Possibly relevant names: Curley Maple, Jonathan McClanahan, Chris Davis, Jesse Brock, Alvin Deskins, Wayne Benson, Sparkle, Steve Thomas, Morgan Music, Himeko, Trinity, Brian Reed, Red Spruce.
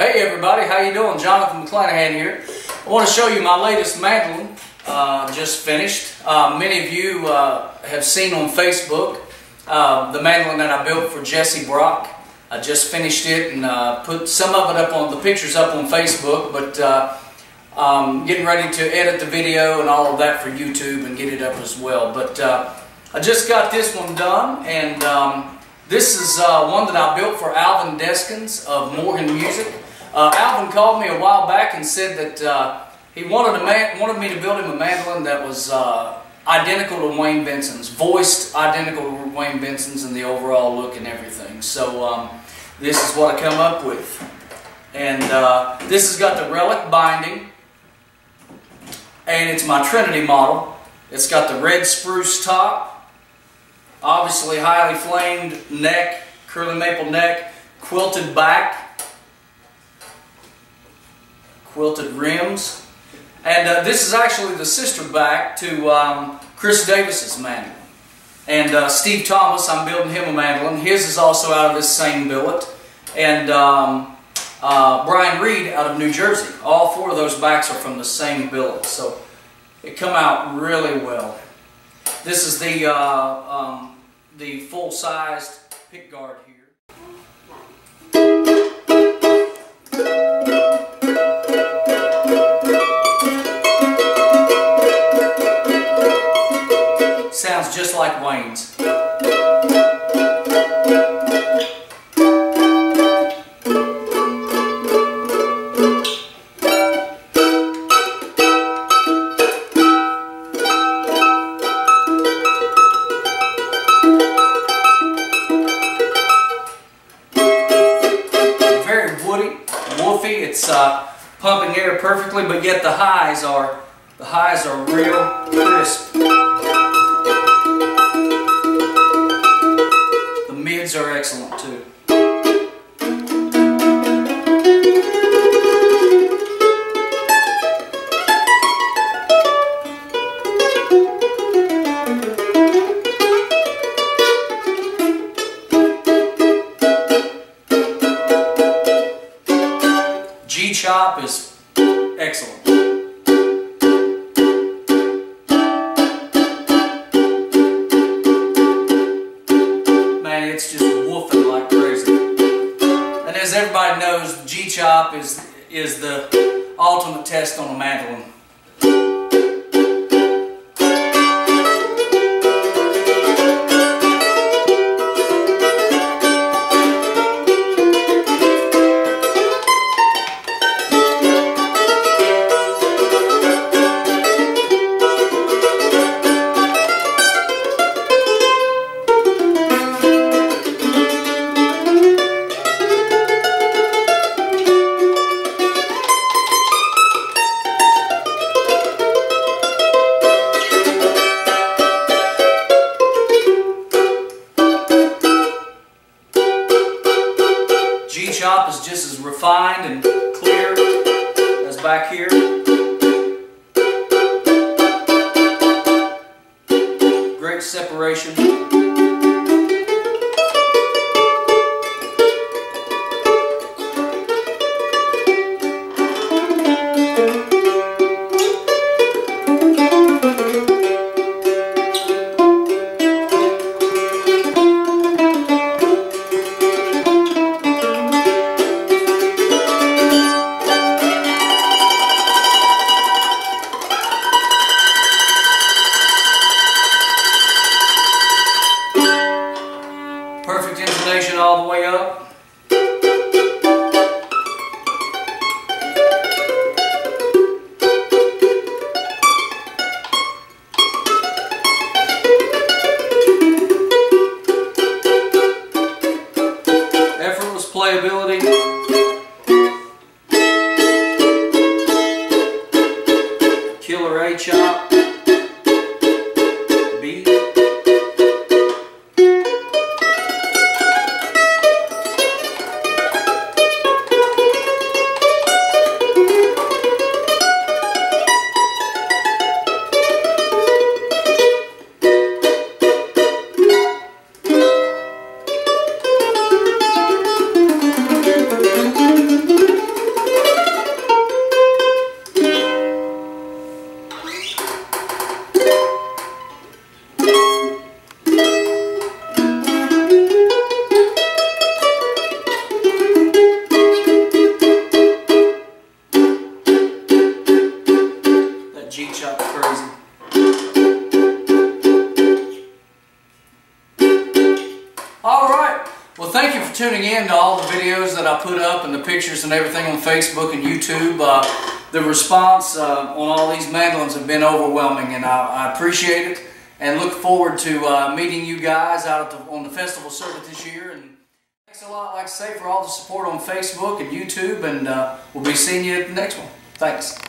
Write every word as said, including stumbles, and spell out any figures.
Hey everybody, how you doing? Jonathan McClanahan here. I want to show you my latest mantling, uh, just finished. Uh, many of you uh, have seen on Facebook uh, the mantling that I built for Jesse Brock. I just finished it and uh, put some of it up on the pictures up on Facebook, but uh, um, getting ready to edit the video and all of that for YouTube and get it up as well. But uh, I just got this one done, and um, this is uh, one that I built for Alvin Deskins of Morgan Music. Uh, Alvin called me a while back and said that uh, he wanted, a man wanted me to build him a mandolin that was uh, identical to Wayne Benson's, voiced identical to Wayne Benson's in the overall look and everything. So um, this is what I come up with. And uh, this has got the relic binding, and it's my Trinity model. It's got the red spruce top, obviously highly flamed neck, curly maple neck, quilted back, quilted rims, and uh, this is actually the sister back to um, Chris Davis's mandolin. And uh, Steve Thomas, I'm building him a mandolin. His is also out of this same billet, and um, uh, Brian Reed out of New Jersey. All four of those backs are from the same billet, so it come out really well. This is the uh, um, the full-sized pick guard here. Sounds just like Wayne's. Very woody, wolfy. It's uh, pumping air perfectly, but yet the highs are the highs are real crisp. Are excellent too. G chop is excellent. It's just woofing like crazy. And as everybody knows, G-chop is, is the ultimate test on a mandolin. G-chop is just as refined and clear as back here. Great separation. crazy. Alright, well thank you for tuning in to all the videos that I put up and the pictures and everything on Facebook and YouTube. Uh, the response uh, on all these mandolins have been overwhelming, and I, I appreciate it and look forward to uh, meeting you guys out at the, on the festival circuit this year. And thanks a lot, like I say, for all the support on Facebook and YouTube, and uh, we'll be seeing you at the next one. Thanks.